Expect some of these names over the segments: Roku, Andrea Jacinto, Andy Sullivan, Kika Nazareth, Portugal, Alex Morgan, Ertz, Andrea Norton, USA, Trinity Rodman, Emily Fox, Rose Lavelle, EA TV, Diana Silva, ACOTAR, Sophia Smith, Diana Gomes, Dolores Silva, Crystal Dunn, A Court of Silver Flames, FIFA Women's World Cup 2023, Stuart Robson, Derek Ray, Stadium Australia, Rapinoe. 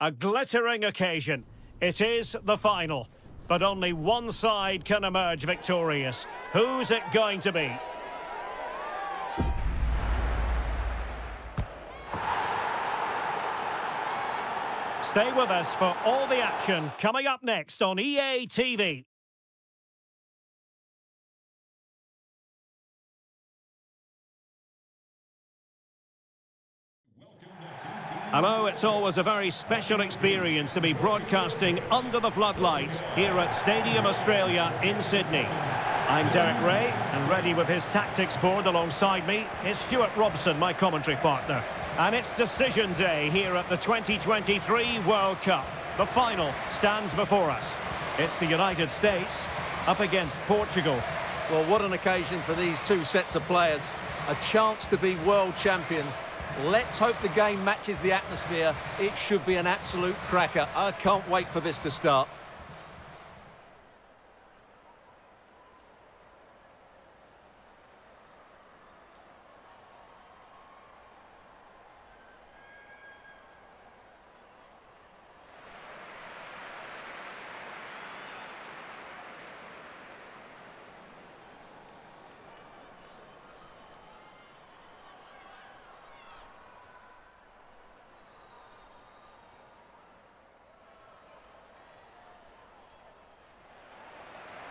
A glittering occasion. It is the final, but only one side can emerge victorious. Who's it going to be? Stay with us for all the action coming up next on EA TV. Hello, it's always a very special experience to be broadcasting under the floodlights here at Stadium Australia in Sydney. I'm Derek Ray, and ready with his tactics board alongside me is Stuart Robson, my commentary partner. And it's decision day here at the 2023 World Cup. The final stands before us. It's the United States up against Portugal. Well, what an occasion for these two sets of players. A chance to be world champions. Let's hope the game matches the atmosphere. It should be an absolute cracker. I can't wait for this to start.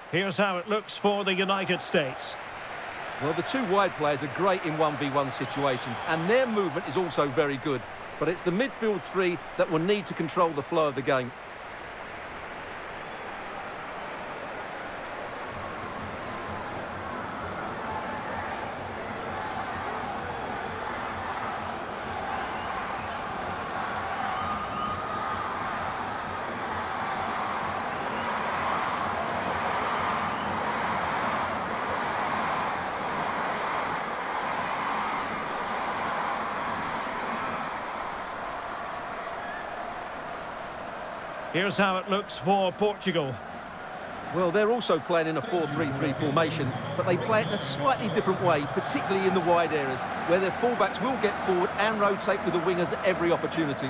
Here's how it looks for the United States. Well, the two wide players are great in 1v1 situations, and their movement is also very good. But it's the midfield three that will need to control the flow of the game. Here's how it looks for Portugal. Well, they're also playing in a 4-3-3 formation, but they play it in a slightly different way, particularly in the wide areas, where their fullbacks will get forward and rotate with the wingers at every opportunity.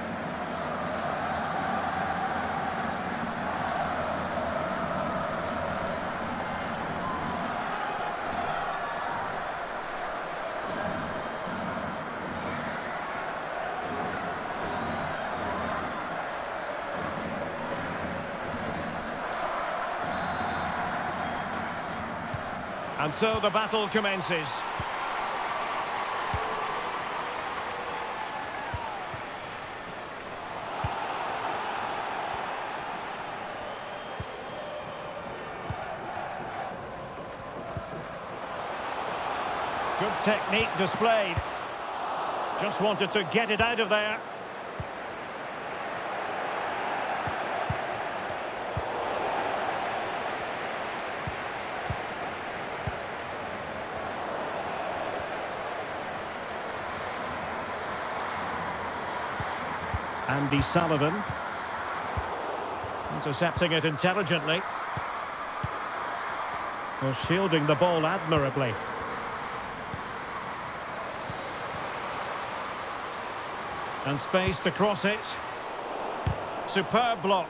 And so the battle commences. Good technique displayed. Just wanted to get it out of there. Andy Sullivan intercepting it intelligently. Well, shielding the ball admirably. And space to cross it. Superb block.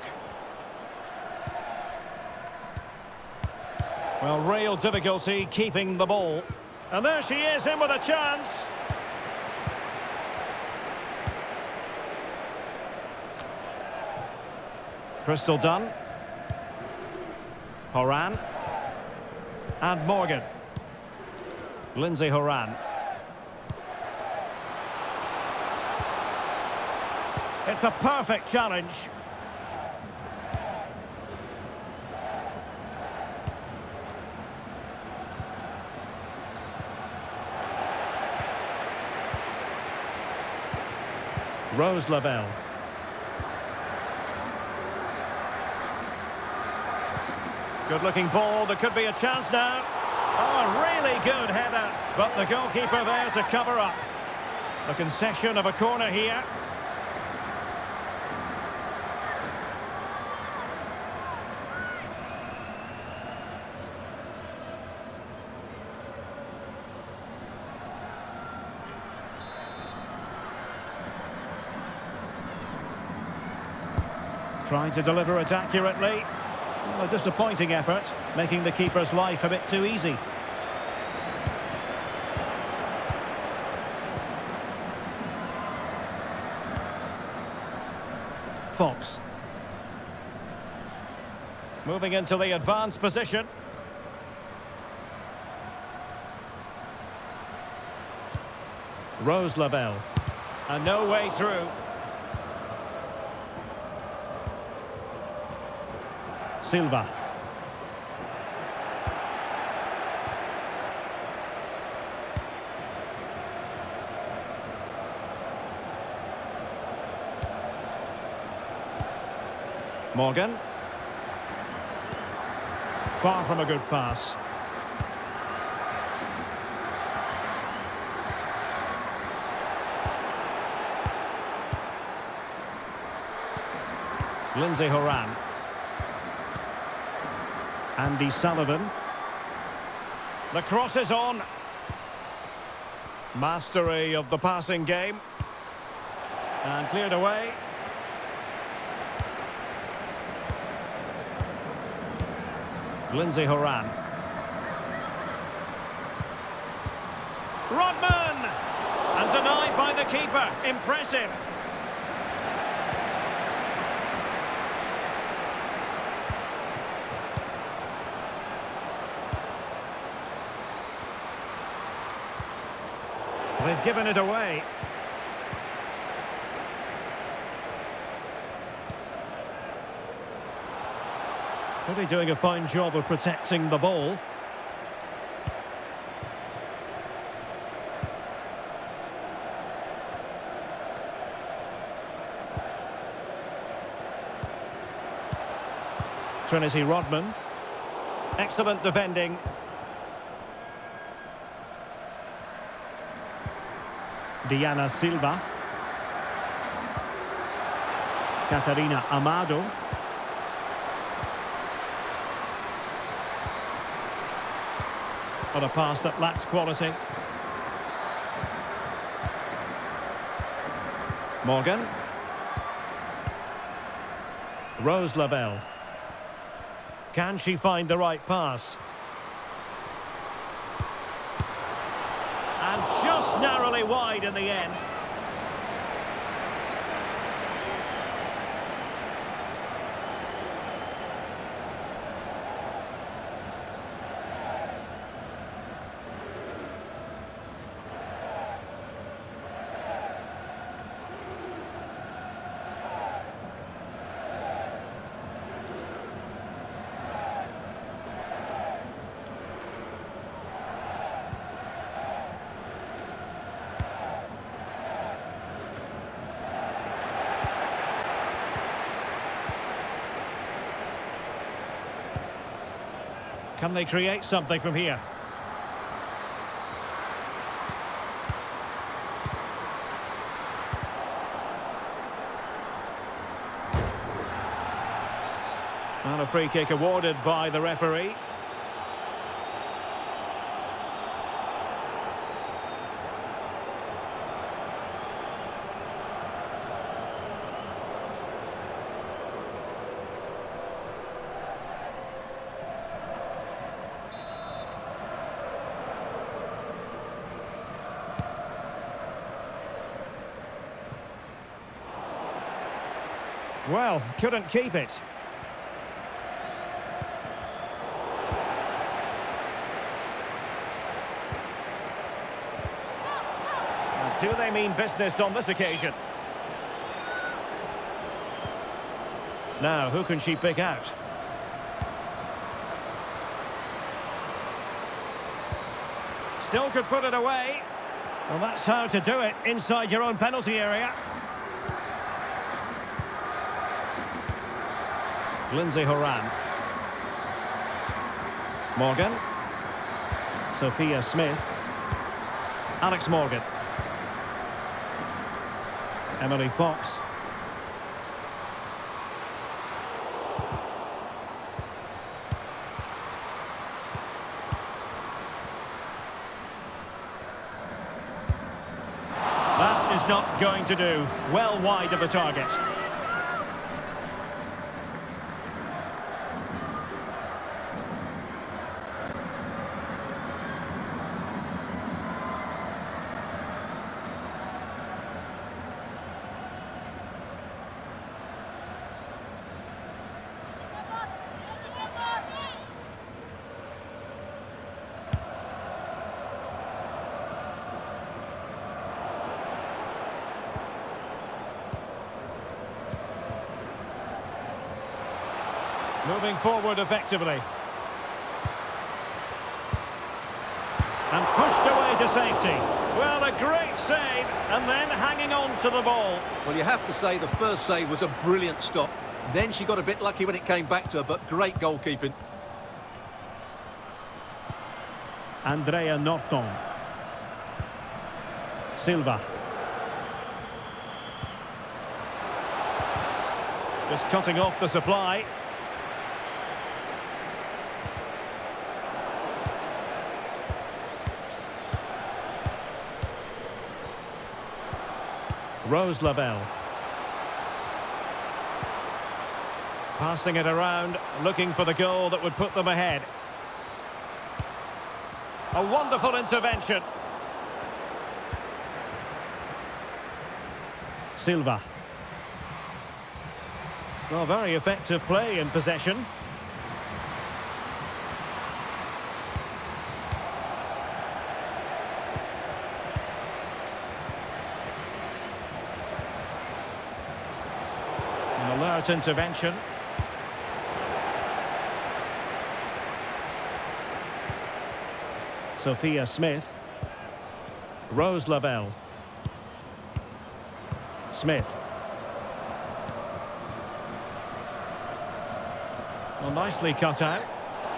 Well, real difficulty keeping the ball. And there she is, in with a chance. Crystal Dunn, Horan, and Morgan. Lindsay Horan. It's a perfect challenge. Rose Lavelle. Good-looking ball, there could be a chance now. Oh, a really good header, but the goalkeeper there to cover up. The concession of a corner here. trying to deliver it accurately. Well, a disappointing effort, making the keeper's life a bit too easy. Fox. Moving into the advanced position. Rose Lavelle. And no way through. Silva. Morgan. Far from a good pass. Lindsay Horan. Andy Sullivan. The cross is on. Mastery of the passing game. And cleared away. Lindsay Horan. Rodman! And denied by the keeper. Impressive. They've given it away. Really doing a fine job of protecting the ball. Trinity Rodman. Excellent defending. Diana Silva. Catarina Amado. What a pass that lacks quality. Morgan. Rose Lavelle. Can she find the right pass? And just narrowly wide in the end. Can they create something from here? And a free kick awarded by the referee. Well, couldn't keep it. And do they mean business on this occasion? Now, who can she pick out? Still could put it away. Well, that's how to do it inside your own penalty area. Lindsay Horan. Morgan. Sophia Smith. Alex Morgan. Emily Fox. That is not going to do. Well wide of the target. Moving forward effectively. And pushed away to safety. Well, a great save, and then hanging on to the ball. Well, you have to say the first save was a brilliant stop. Then she got a bit lucky when it came back to her, but great goalkeeping. Andrea Norton. Silva. Just cutting off the supply. Rose Lavelle. Passing it around, looking for the goal that would put them ahead. A wonderful intervention. Silva. Well, very effective play in possession. An alert intervention. Sophia Smith. Rose Lavelle. Smith. Well, nicely cut out.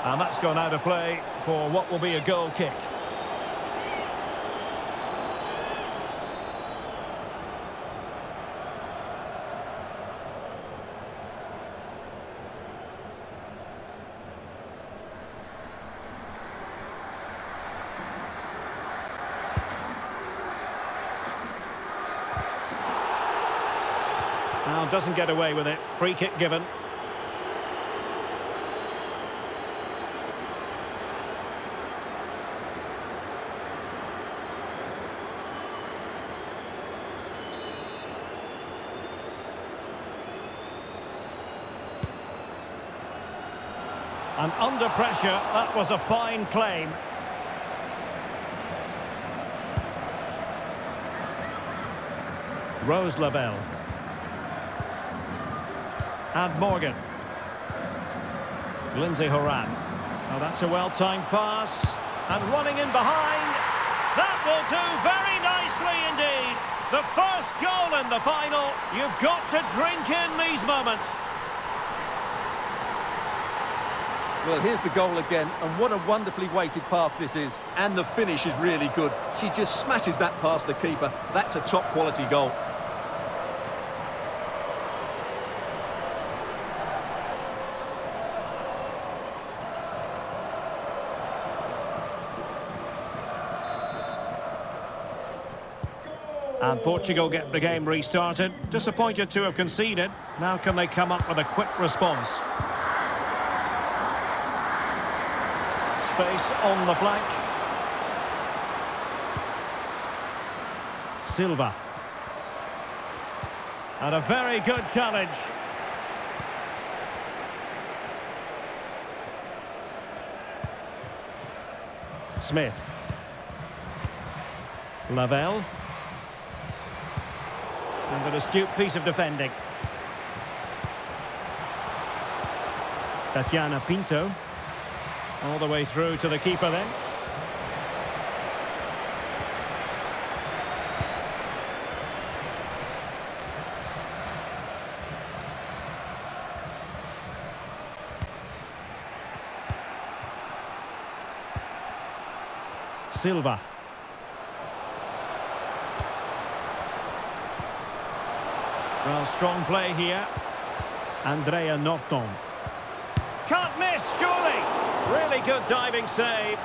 And that's gone out of play for what will be a goal kick. Doesn't get away with it. Free kick given. And under pressure, that was a fine claim. Rose Lavelle. And Morgan. Lindsay Horan. Oh, that's a well-timed pass. And running in behind. That will do very nicely indeed. The first goal in the final. You've got to drink in these moments. Well, here's the goal again. And what a wonderfully weighted pass this is. And the finish is really good. She just smashes that past the keeper. That's a top-quality goal. And Portugal get the game restarted. Disappointed to have conceded. Now can they come up with a quick response? Space on the flank. Silva. And a very good challenge. Smith. Lavelle. And an astute piece of defending. Tatiana Pinto. All the way through to the keeper then. Silva. Well, strong play here. Andrea Norton. Can't miss, surely. Really good diving save.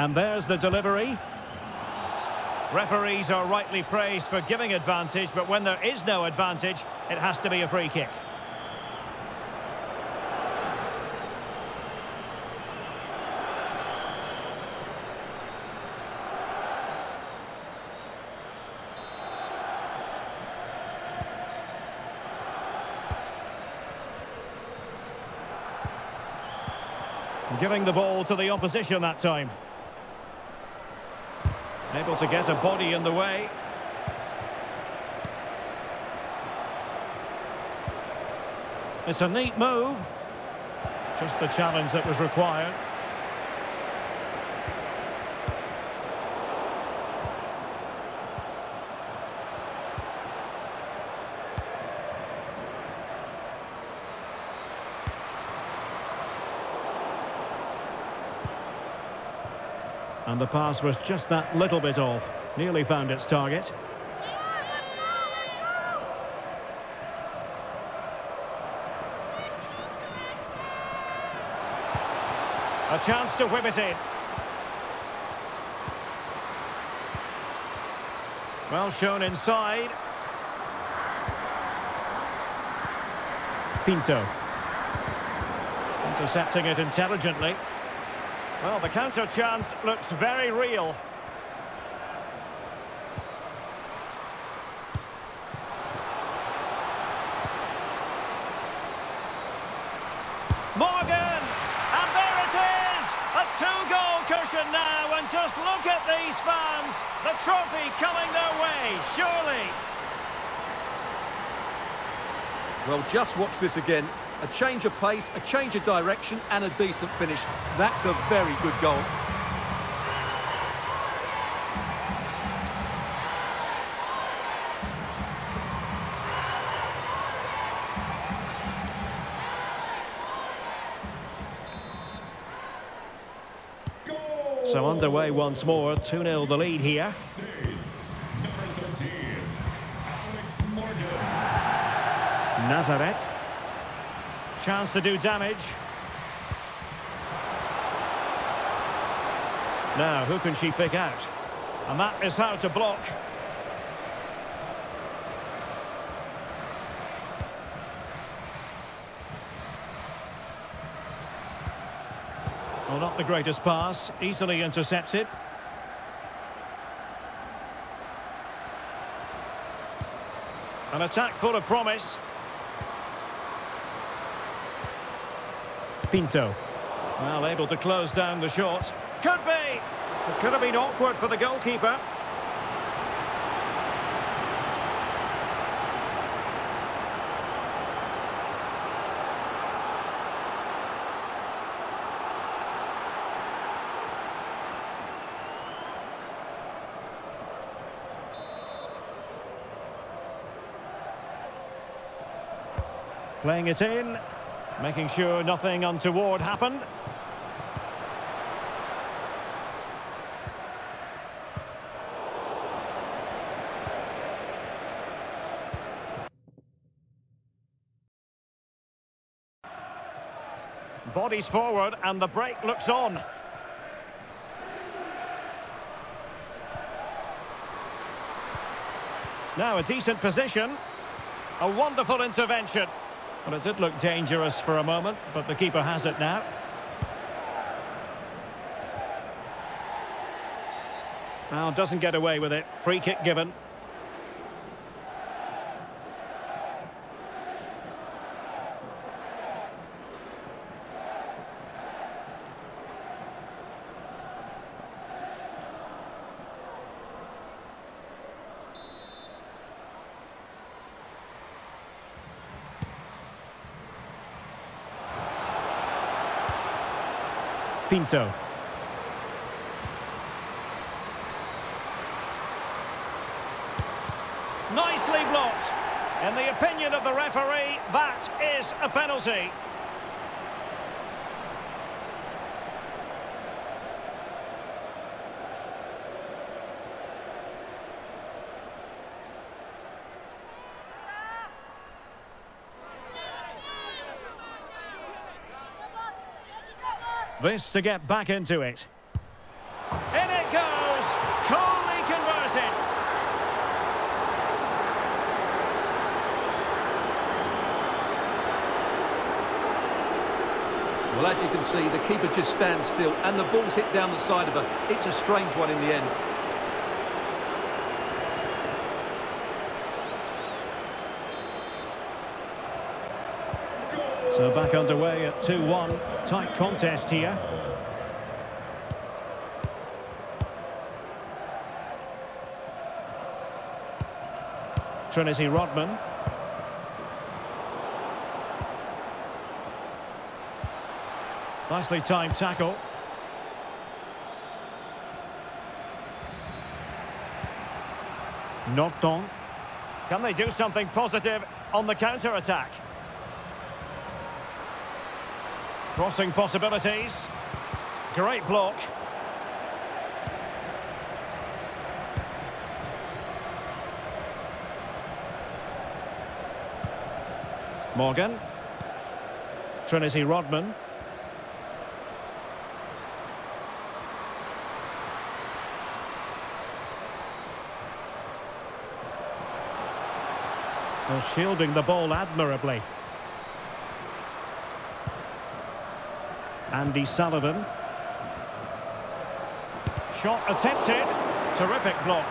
And there's the delivery. Referees are rightly praised for giving advantage, but when there is no advantage, it has to be a free kick. giving the ball to the opposition that time. Able to get a body in the way. It's a neat move. Just the challenge that was required. And the pass was just that little bit off. Nearly found its target. A chance to whip it in. Well shown inside. Pinto. Intercepting it intelligently. Well, the counter chance looks very real. Morgan! And there it is! A two-goal cushion now, and just look at these fans. The trophy coming their way, surely. Well, just watch this again. A change of pace, a change of direction, and a decent finish. That's a very good goal. Goal. So underway once more, 2-0 the lead here. States, number 13, Alex Morgan. Nazareth. Chance to do damage. Now, who can she pick out? And that is how to block. Well, not the greatest pass. Easily intercepted. An attack full of promise. Pinto. Well, able to close down the shot. Could be! It could have been awkward for the goalkeeper. Playing it in. Making sure nothing untoward happened. Bodies forward and the break looks on. Now a decent position. A wonderful intervention. Well, it did look dangerous for a moment, but the keeper has it now. Now doesn't get away with it. Free kick given. Pinto. Nicely blocked. In the opinion of the referee, that is a penalty. This to get back into it. In it goes! Coldly converted! Well, as you can see, the keeper just stands still and the ball's hit down the side of her. It's a strange one in the end. So back underway at 2-1. Tight contest here. Trinity Rodman. Nicely timed tackle. Nocton. Can they do something positive on the counter-attack? Crossing possibilities. Great block. Morgan. Trinity Rodman. Well, shielding the ball admirably. Andy Sullivan. Shot attempted. Terrific block.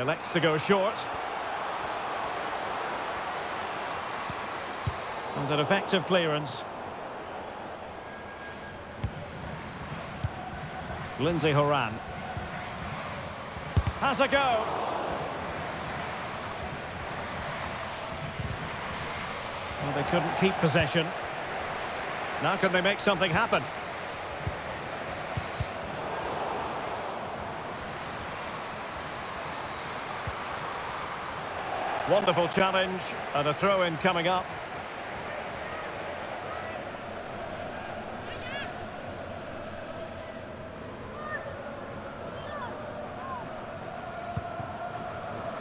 Elects to go short. And an effective clearance. Lindsay Horan has a go. Well, they couldn't keep possession. Now can they make something happen? Wonderful challenge and a throw-in coming up.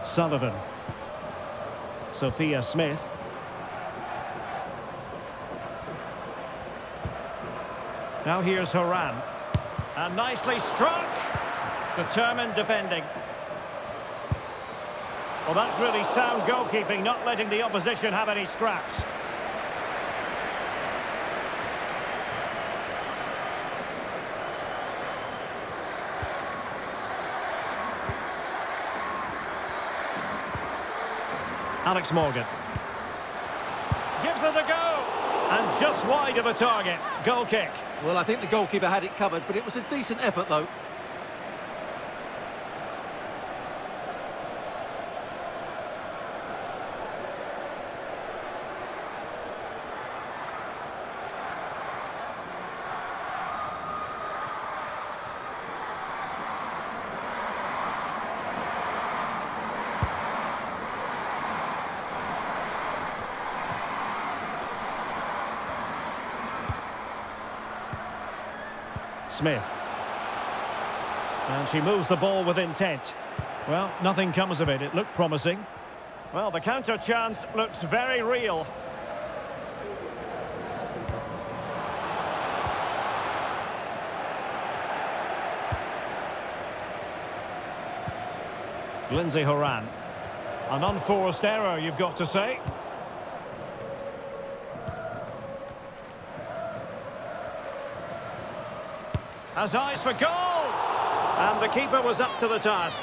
Sullivan. Sophia Smith. Now here's Horan. And nicely struck. Determined defending. Well, that's really sound goalkeeping, not letting the opposition have any scraps. Alex Morgan gives it a go, and just wide of the target. Goal kick. Well, I think the goalkeeper had it covered, but it was a decent effort, though. Smith, and she moves the ball with intent. Well, nothing comes of it. It looked promising. Well, the counter chance looks very real. Lindsay Horan, an unforced error, you've got to say. Has eyes for goal, and the keeper was up to the task.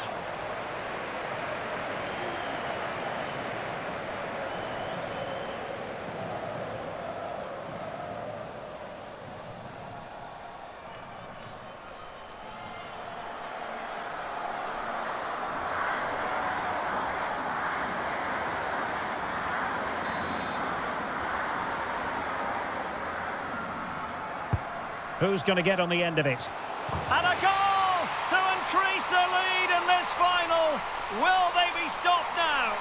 Who's going to get on the end of it? And a goal to increase the lead in this final. Will they be stopped now?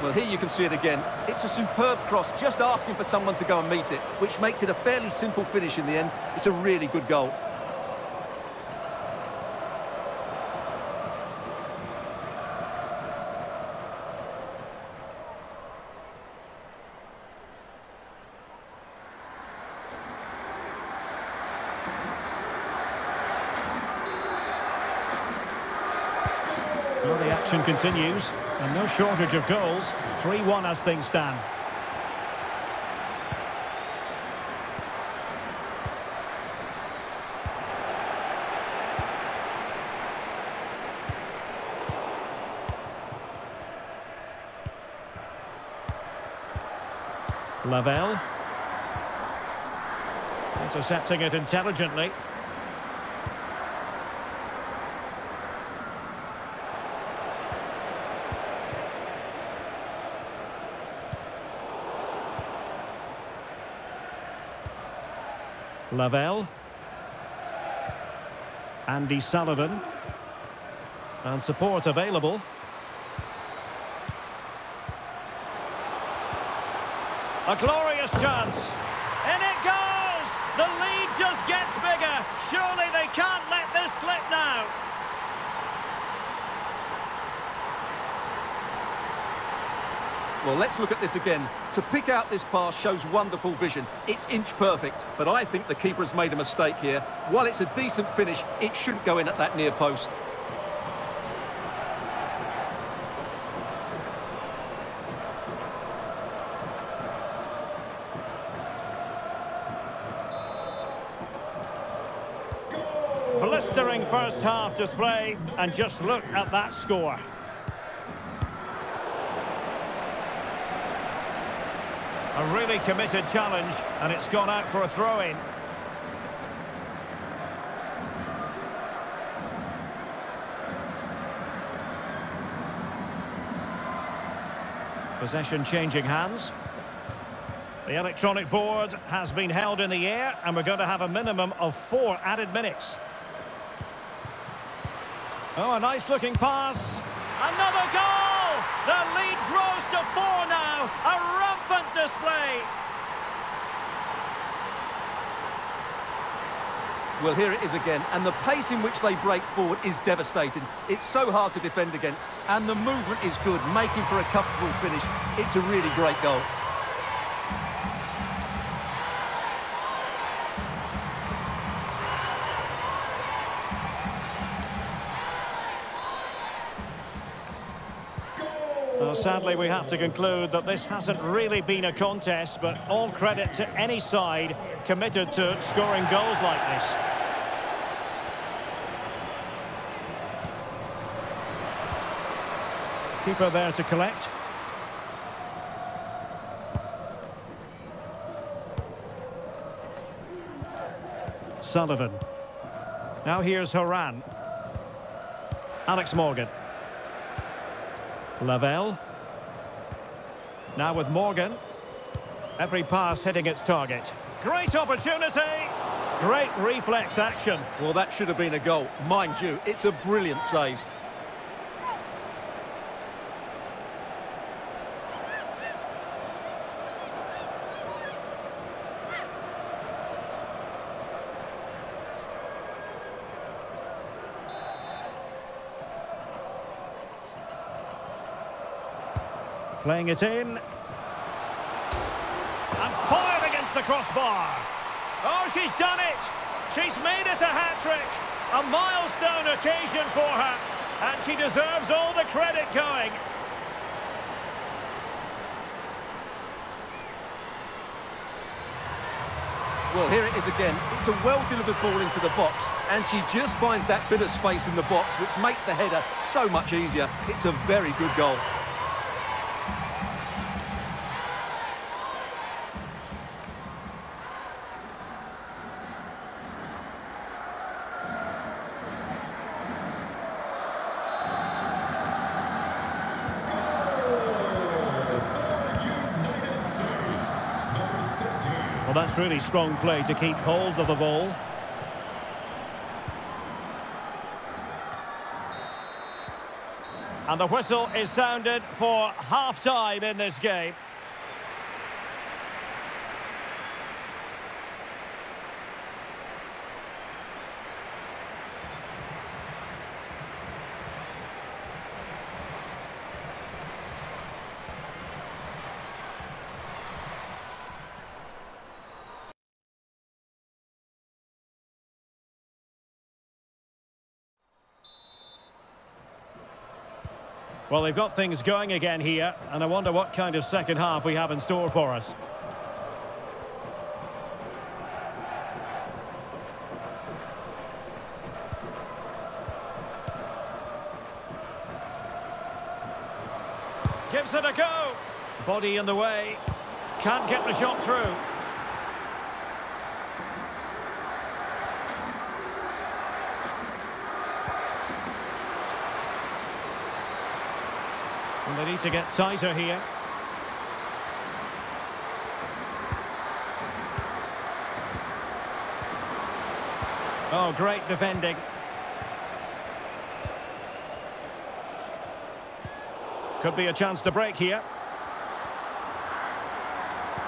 Well, here you can see it again. It's a superb cross, just asking for someone to go and meet it, which makes it a fairly simple finish in the end. It's a really good goal. action continues, and no shortage of goals. 3-1 as things stand. Lavelle intercepting it intelligently. Lavelle, Andy Sullivan, and support available. A glorious chance, and it goes! The lead just gets bigger. Surely they can't let this slip now. Well, let's look at this again. To pick out this pass shows wonderful vision. It's inch perfect, but I think the keeper's made a mistake here. While it's a decent finish, it shouldn't go in at that near post. Blistering first half display, and just look at that score. A really committed challenge, and it's gone out for a throw-in. Possession changing hands. The electronic board has been held in the air, and we're going to have a minimum of 4 added minutes. Oh, a nice-looking pass. Another goal! The lead grows to 4 now. A rampant display. Well, here it is again, and the pace in which they break forward is devastating. It's so hard to defend against, and the movement is good, making for a comfortable finish. It's a really great goal. Sadly, we have to conclude that this hasn't really been a contest, but all credit to any side committed to scoring goals like this. Keeper there to collect. Sullivan. Now here's Horan. Alex Morgan. Lavelle. Now with Morgan, every pass hitting its target. Great opportunity, great reflex action. Well, that should have been a goal. Mind you, it's a brilliant save. Playing it in. And fired against the crossbar. Oh, she's done it. She's made it a hat-trick. A milestone occasion for her. And she deserves all the credit going. Well, here it is again. It's a well-delivered ball into the box. And she just finds that bit of space in the box, which makes the header so much easier. It's a very good goal. That's really strong play to keep hold of the ball. And the whistle is sounded for half-time in this game. Well, they've got things going again here, and I wonder what kind of second half we have in store for us. Gives it a go. Body in the way. Can't get the shot through. And they need to get tighter here. Oh, great defending. Could be a chance to break here.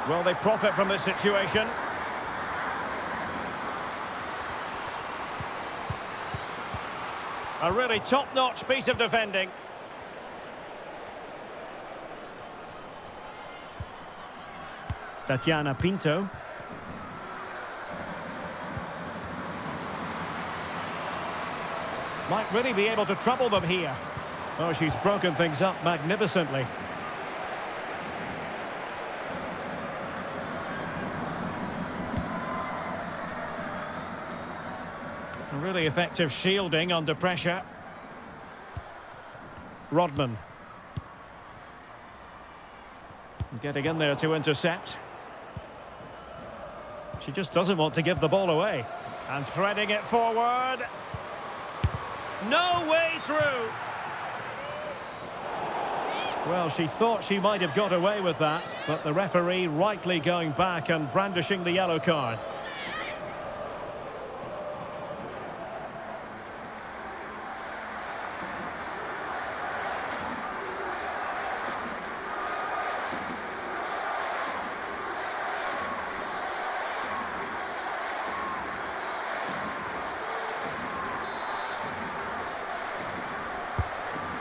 Will they profit from this situation? A really top-notch piece of defending. Tatiana Pinto. Might really be able to trouble them here. Oh, she's broken things up magnificently. Really effective shielding under pressure. Rodman. Getting in there to intercept. She just doesn't want to give the ball away. And threading it forward. No way through. Well, she thought she might have got away with that, but the referee rightly going back and brandishing the yellow card.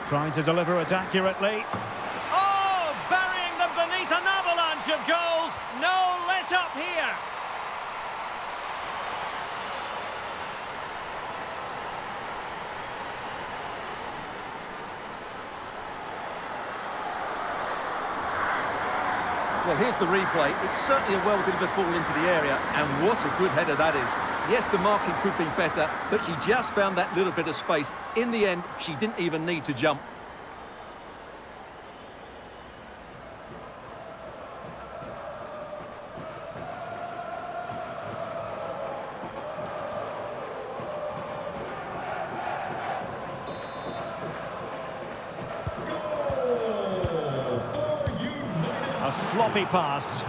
Trying to deliver it accurately. Oh, burying them beneath an avalanche of goals. No let up here. Well, here's the replay. It's certainly a well delivered ball into the area, and what a good header that is. Yes, the marking could be better, but she just found that little bit of space. In the end, she didn't even need to jump. A sloppy pass.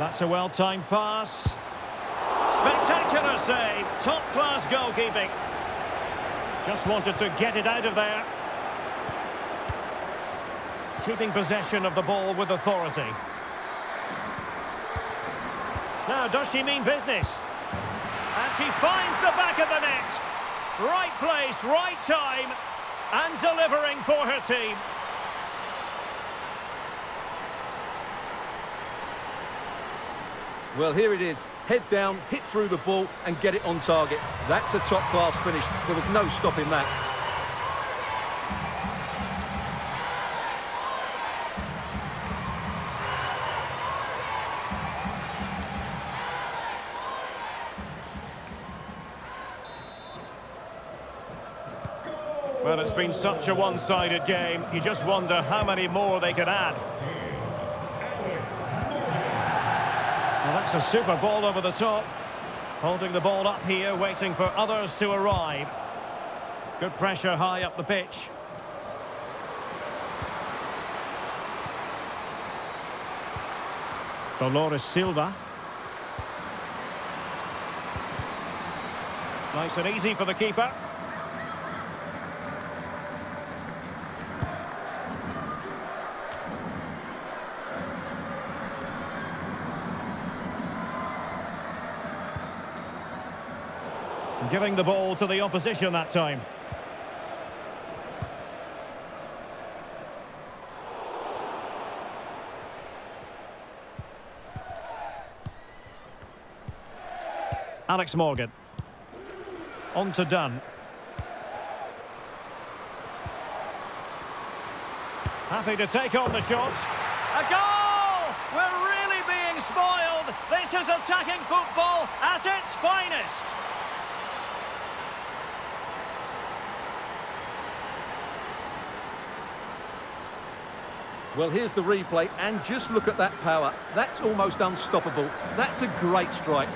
That's a well-timed pass. Spectacular save. Top-class goalkeeping. Just wanted to get it out of there. Keeping possession of the ball with authority. Now, does she mean business? And she finds the back of the net. Right place, right time, and delivering for her team. Well, here it is. Head down, hit through the ball, and get it on target. That's a top-class finish. There was no stopping that. Well, it's been such a one-sided game. You just wonder how many more they could add. That's a super ball over the top. Holding the ball up here, waiting for others to arrive. Good pressure high up the pitch. Dolores Silva. Nice and easy for the keeper. Giving the ball to the opposition that time. Alex Morgan. On to Dunn. Happy to take on the shot. A goal! We're really being spoiled. This is attacking football at its finest. Well, here's the replay, and just look at that power. That's almost unstoppable. That's a great strike.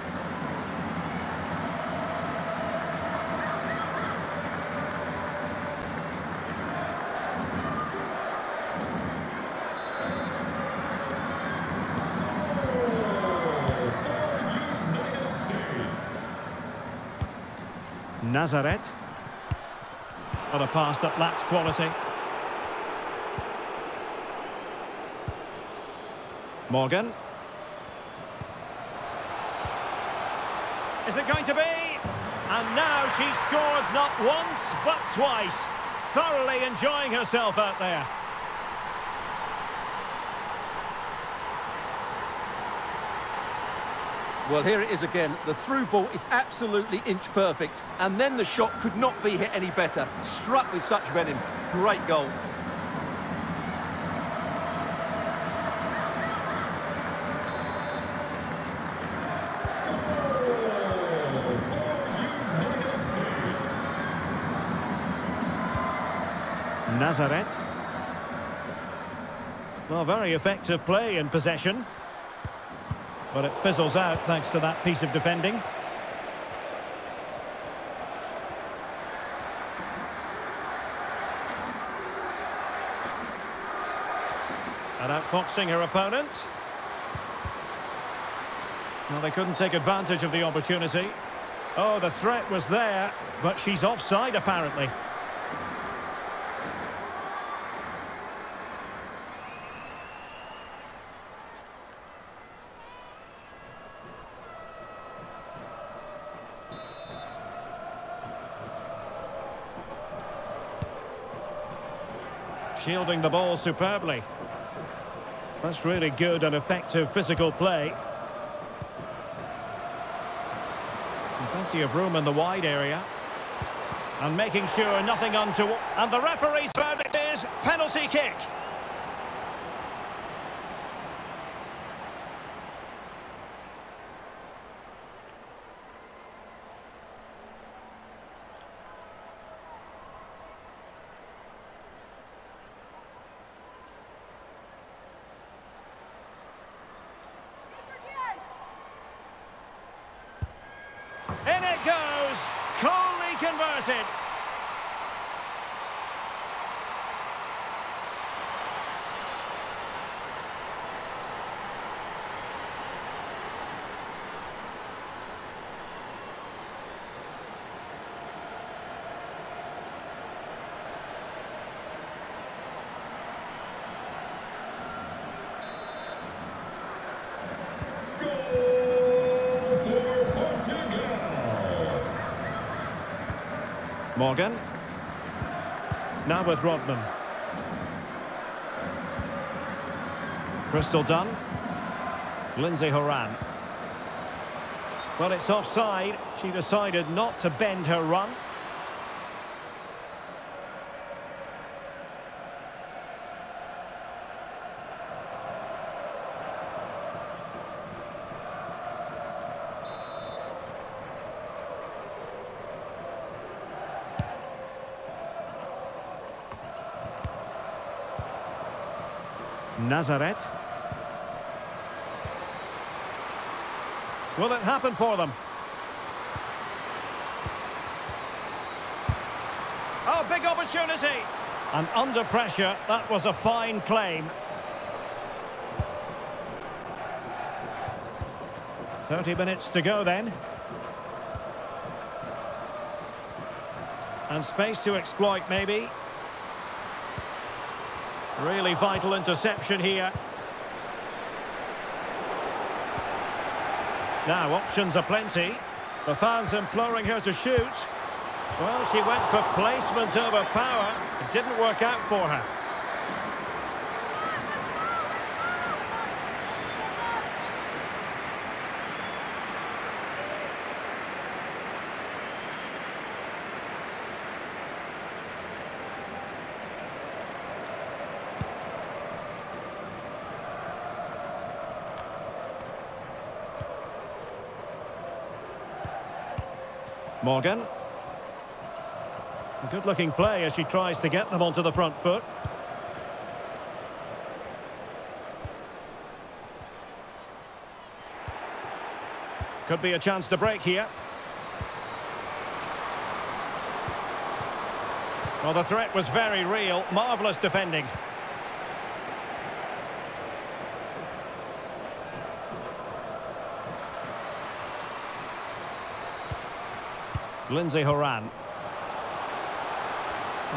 Nazareth. What a pass that lacks quality. Morgan. Is it going to be? And now she's scored not once, but twice. Thoroughly enjoying herself out there. Well, here it is again. The through ball is absolutely inch perfect. And then the shot could not be hit any better. Struck with such venom. Great goal. Nazareth. Well, very effective play in possession. But it fizzles out thanks to that piece of defending. And outfoxing her opponent. Well, they couldn't take advantage of the opportunity. Oh, the threat was there, but she's offside apparently. Shielding the ball superbly. That's really good and effective physical play. And plenty of room in the wide area. And making sure nothing untoward. And the referee's verdict is penalty kick. In it goes, coolly converted. Morgan. Now with Rodman. Crystal Dunn. Lindsay Horan. Well, it's offside. She decided not to bend her run. Nazareth. Will it happen for them? Oh, big opportunity. And under pressure, that was a fine claim. 30 minutes to go then. And space to exploit, maybe. Really vital interception here. Now, options are plenty. The fans imploring her to shoot. Well, she went for placement over power. It didn't work out for her. Morgan. Good-looking play as she tries to get them onto the front foot. Could be a chance to break here. Well, the threat was very real. Marvellous defending. Lindsay Horan.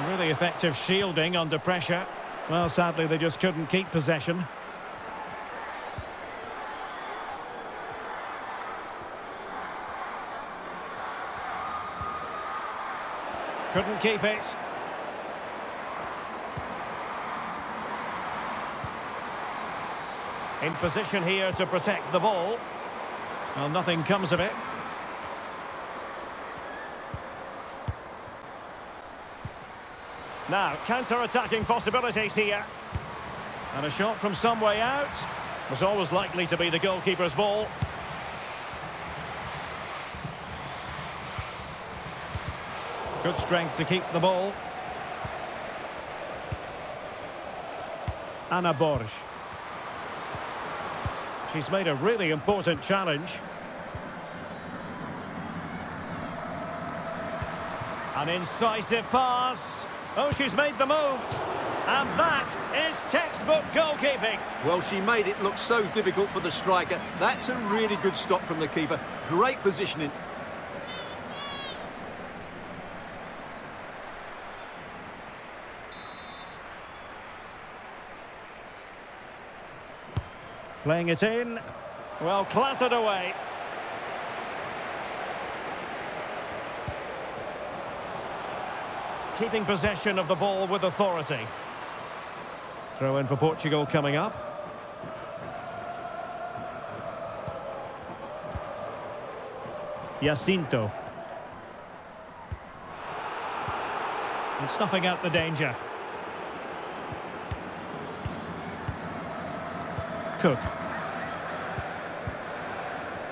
Really effective shielding under pressure. Well, sadly, they just couldn't keep possession. Couldn't keep it. In position here to protect the ball. Well, nothing comes of it. Now, counter-attacking possibilities here. And a shot from some way out. Was always likely to be the goalkeeper's ball. Good strength to keep the ball. Anna Borges. She's made a really important challenge. An incisive pass. Oh, she's made the move, and that is textbook goalkeeping. Well, she made it look so difficult for the striker. That's a really good stop from the keeper. Great positioning. Playing it in. Well, clattered away. Keeping possession of the ball with authority. Throw in for Portugal coming up. Jacinto. And snuffing out the danger. Cook.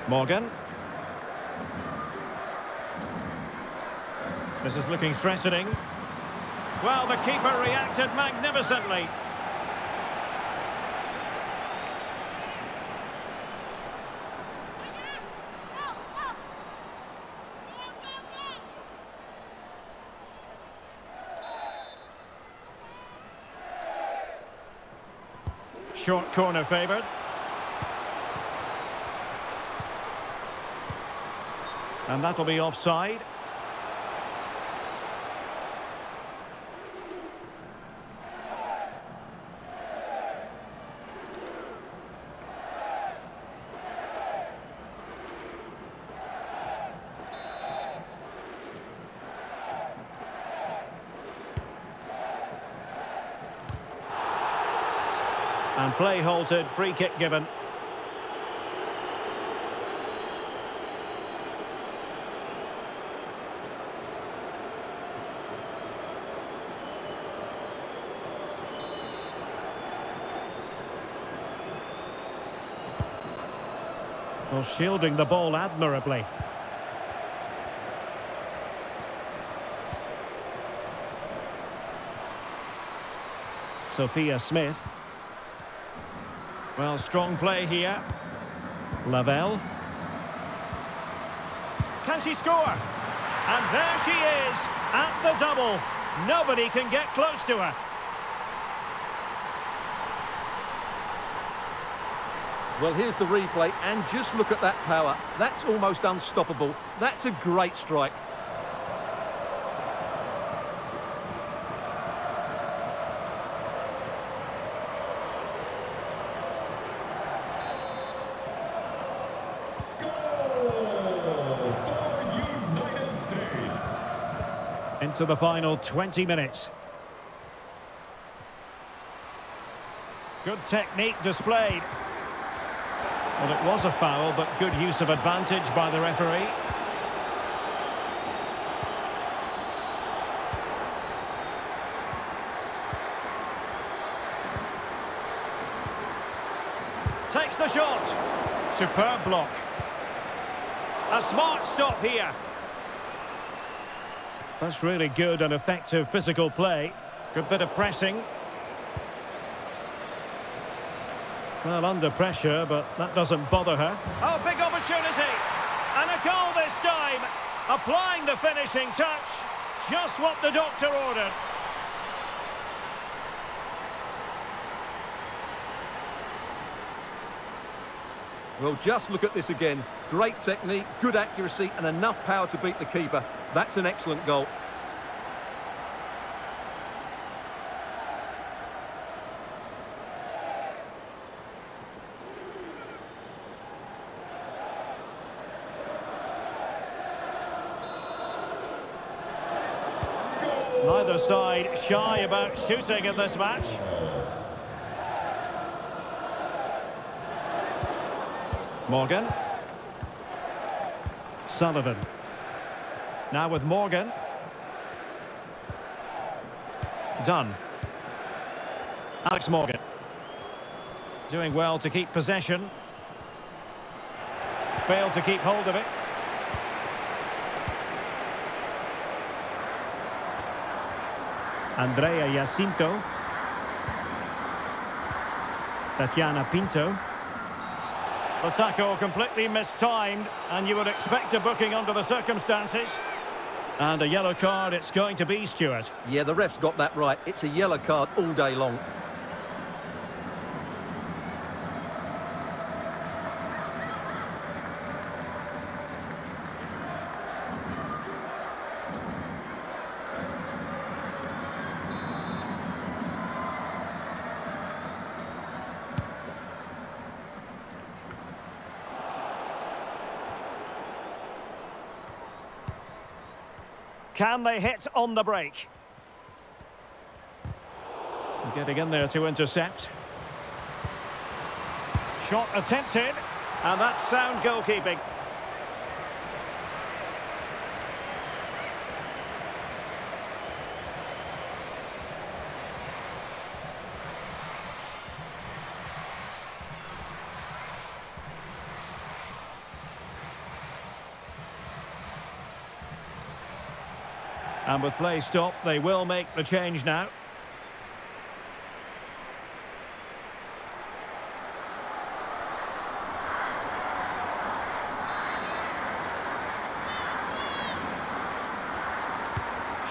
Morgan. This is looking threatening. Well, the keeper reacted magnificently. Short corner favoured. And that'll be offside. And play halted, free kick given. Well, shielding the ball admirably. Sophia Smith. Well, strong play here. Lavelle. Can she score? And there she is, at the double. Nobody can get close to her. Well, here's the replay, and just look at that power. That's almost unstoppable. That's a great strike. To the final 20 minutes. Good technique displayed. Well, it was a foul, but good use of advantage by the referee. Takes the shot. Superb block. A smart stop here. That's really good and effective physical play. Good bit of pressing. Well, under pressure, but that doesn't bother her. Oh, big opportunity. And a goal this time. Applying the finishing touch. Just what the doctor ordered. Well, just look at this again. Great technique, good accuracy, and enough power to beat the keeper. That's an excellent goal. Neither side shy about shooting in this match. Morgan. Sullivan. Now with Morgan. Dunn. Alex Morgan. Doing well to keep possession. Failed to keep hold of it. Andrea Jacinto. Tatiana Pinto. The tackle completely mistimed, and you would expect a booking under the circumstances. And a yellow card it's going to be, Stuart. Yeah, the ref's got that right. It's a yellow card all day long. Can they hit on the break? Getting in there to intercept. Shot attempted, and that's sound goalkeeping. And with play stopped, they will make the change now.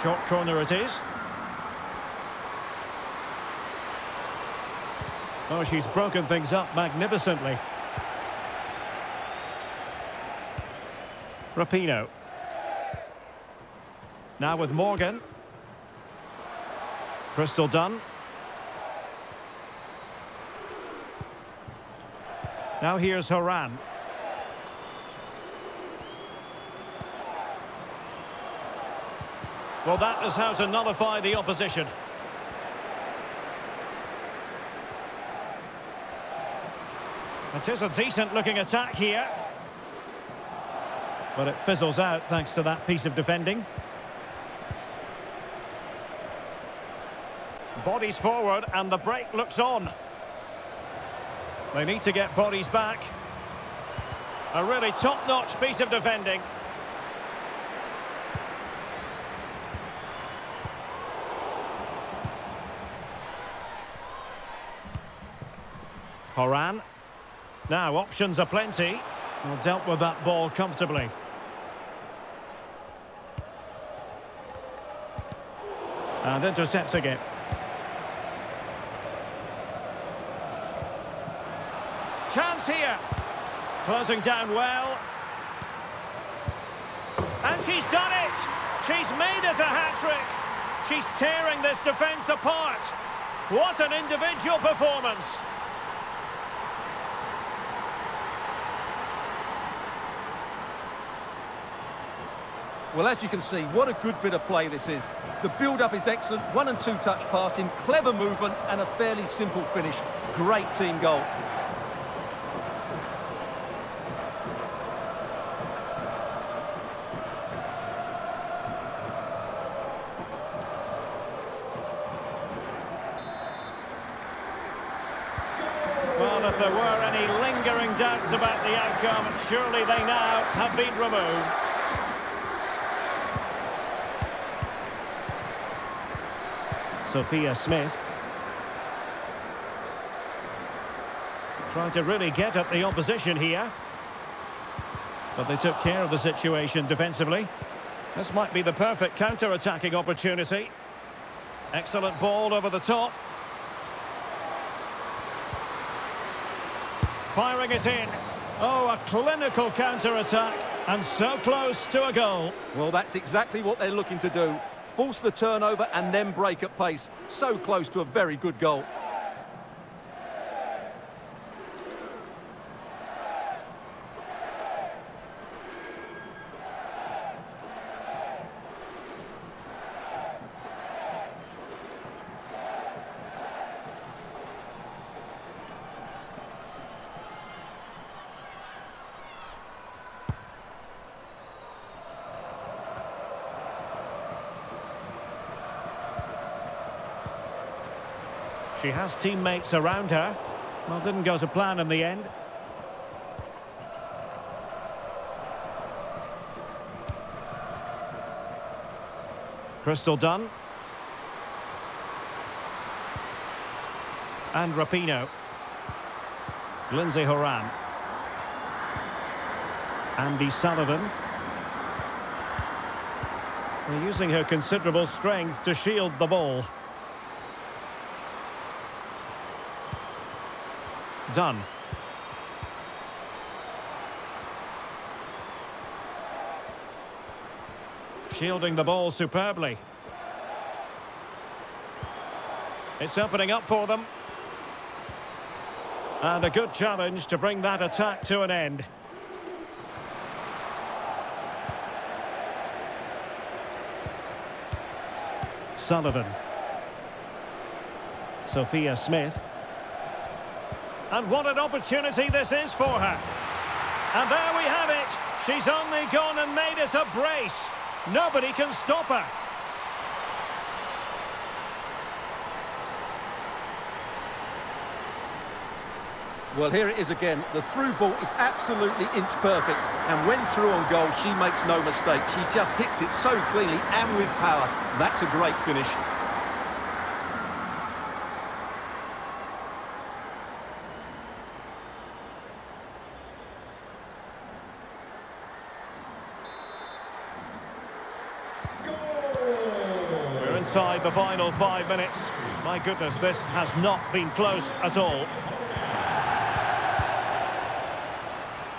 Short corner it is. Oh, she's broken things up magnificently. Rapinoe. Now with Morgan. Crystal Dunn. Now here's Horan. Well, that is how to nullify the opposition. It is a decent-looking attack here. But it fizzles out thanks to that piece of defending. Bodies forward, and the break looks on. They need to get bodies back. A really top-notch piece of defending. Horan. Now, options are plenty. Well, dealt with that ball comfortably. And intercepts again. Chance here. Closing down well. And she's done it. She's made it a hat-trick. She's tearing this defence apart. What an individual performance. Well, as you can see, what a good bit of play this is. The build-up is excellent. One and two touch passing, clever movement, and a fairly simple finish. Great team goal. If there were any lingering doubts about the outcome, surely they now have been removed. Sophia Smith. Trying to really get at the opposition here. But they took care of the situation defensively. This might be the perfect counter-attacking opportunity. Excellent ball over the top. Firing it in. Oh, a clinical counter-attack. And so close to a goal. Well, that's exactly what they're looking to do. Force the turnover and then break at pace. So close to a very good goal. She has teammates around her. Well, didn't go to plan in the end. Crystal Dunn. And Rapinoe. Lindsay Horan. Andy Sullivan. They're using her considerable strength to shield the ball. Done. Shielding the ball superbly. It's opening up for them. And a good challenge to bring that attack to an end. Sullivan. Sophia Smith. And what an opportunity this is for her. And there we have it. She's only gone and made it a brace. Nobody can stop her. Well, here it is again. The through ball is absolutely inch perfect. And when through on goal, she makes no mistake. She just hits it so cleanly and with power. That's a great finish. The final 5 minutes. My goodness, this has not been close at all.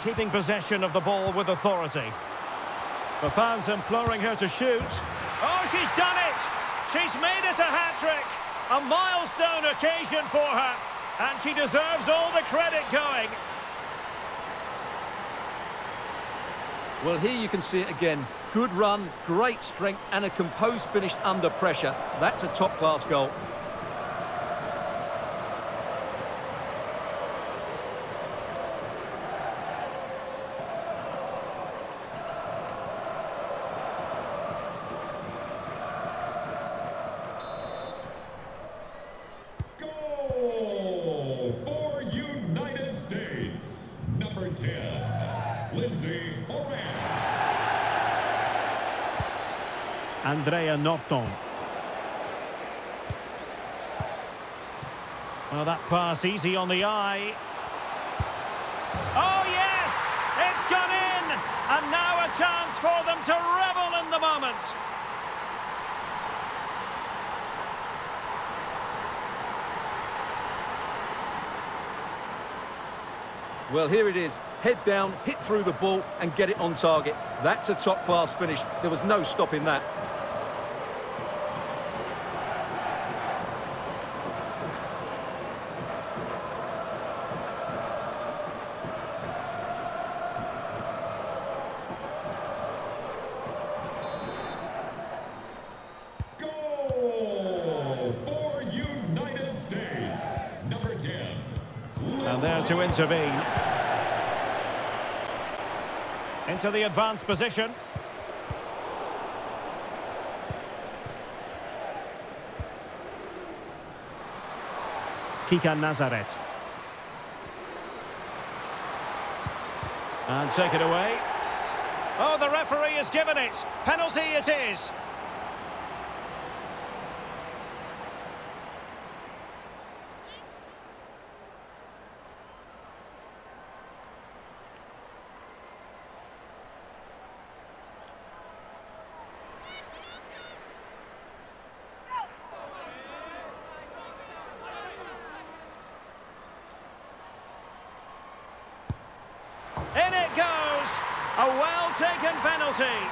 Keeping possession of the ball with authority. The fans imploring her to shoot. Oh, she's done it! She's made it a hat-trick! A milestone occasion for her, and she deserves all the credit going. Well, here you can see it again. Good run, great strength, and a composed finish under pressure. That's a top-class goal. Goal for United States, number 10, Lindsay Horan. Andrea Norton. Well, that pass easy on the eye. Oh, yes! It's gone in! And now a chance for them to revel in the moment. Well, here it is. Head down, hit through the ball, and get it on target. That's a top-class finish. There was no stopping that. To intervene. Into the advanced position. Kika Nazareth. And take it away. Oh, the referee has given it. Penalty it is. penalty.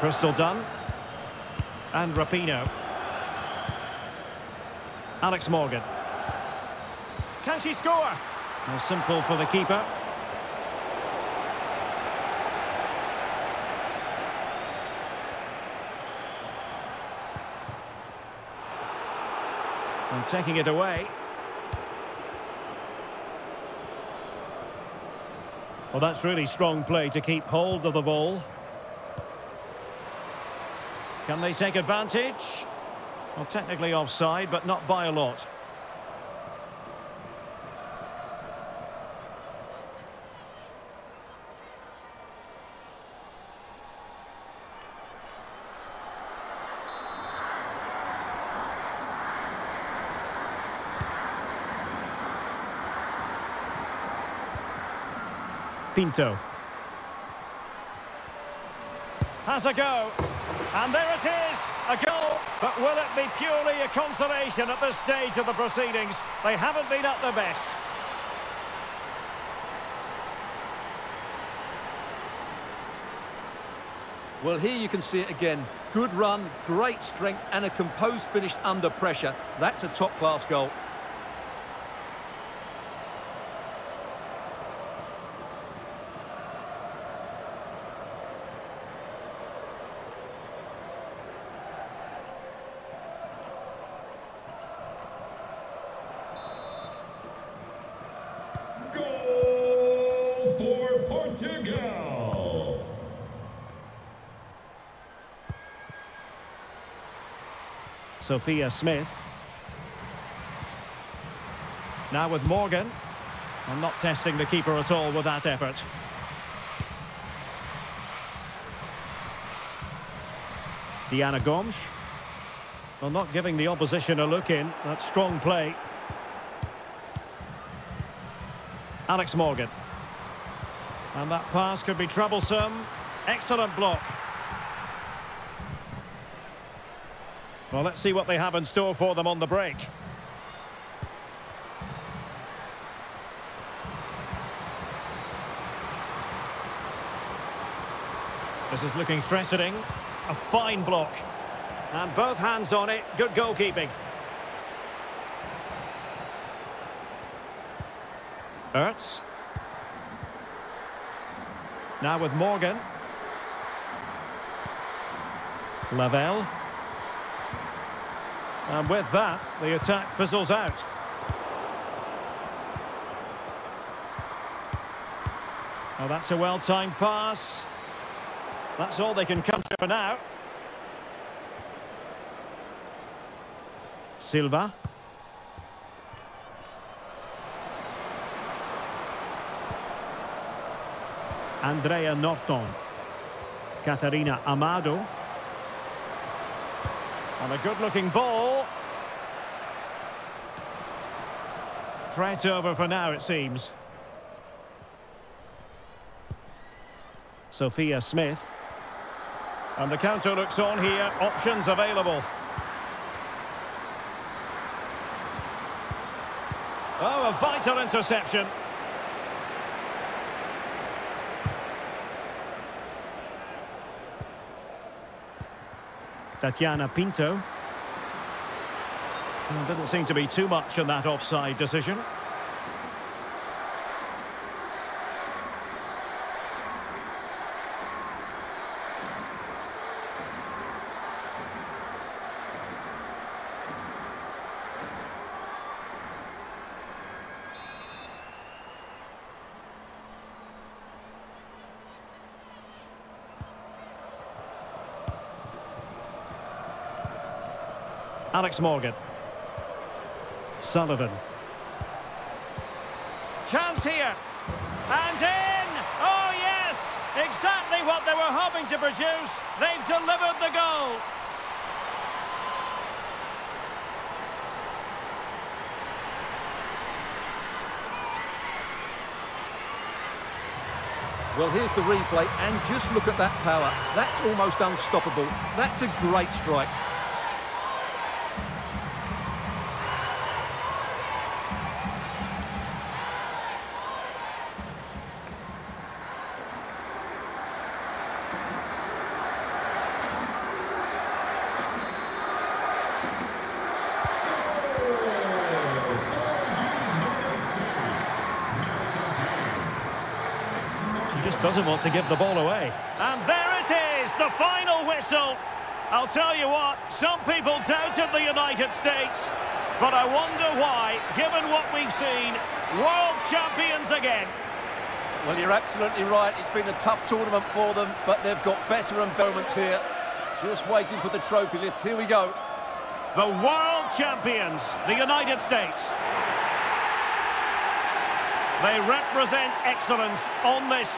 Crystal Dunn and Rapinoe. Alex Morgan. Can she score? Well, simple for the keeper. And taking it away. Well, that's really strong play to keep hold of the ball. Can they take advantage? Well, technically offside, but not by a lot. Pinto. Has a go. And there it is, a goal, but will it be purely a consolation at this stage of the proceedings? They haven't been at their best. Well, here you can see it again. Good run, great strength, and a composed finish under pressure. That's a top-class goal. Portugal. Sophia Smith. Now with Morgan. And not testing the keeper at all with that effort. Diana Gomes. Well, not giving the opposition a look in. That's strong play. Alex Morgan. And that pass could be troublesome. Excellent block. Well, let's see what they have in store for them on the break. This is looking threatening. A fine block. And both hands on it. Good goalkeeping. Ertz. Now with Morgan. Lavelle. And with that, the attack fizzles out. Oh, that's a well-timed pass. That's all they can come to for now. Silva. Andrea Norton. Caterina Amado. And a good-looking ball. Threat over for now, it seems. Sophia Smith. And the counter looks on here. Options available. Oh, a vital interception. Tatiana Pinto. Well, didn't seem to be too much in that offside decision. Alex Morgan. Sullivan. Chance here. And in! Oh, yeah! Exactly what they were hoping to produce. They've delivered the goal. Well, here's the replay, and just look at that power. That's almost unstoppable. That's a great strike. Doesn't want to give the ball away. And there it is, the final whistle. I'll tell you what, some people doubted the United States, but I wonder why, given what we've seen, world champions again. Well, you're absolutely right. It's been a tough tournament for them, but they've got better and better moments here. Just waiting for the trophy lift. Here we go. The world champions, the United States. They represent excellence on this.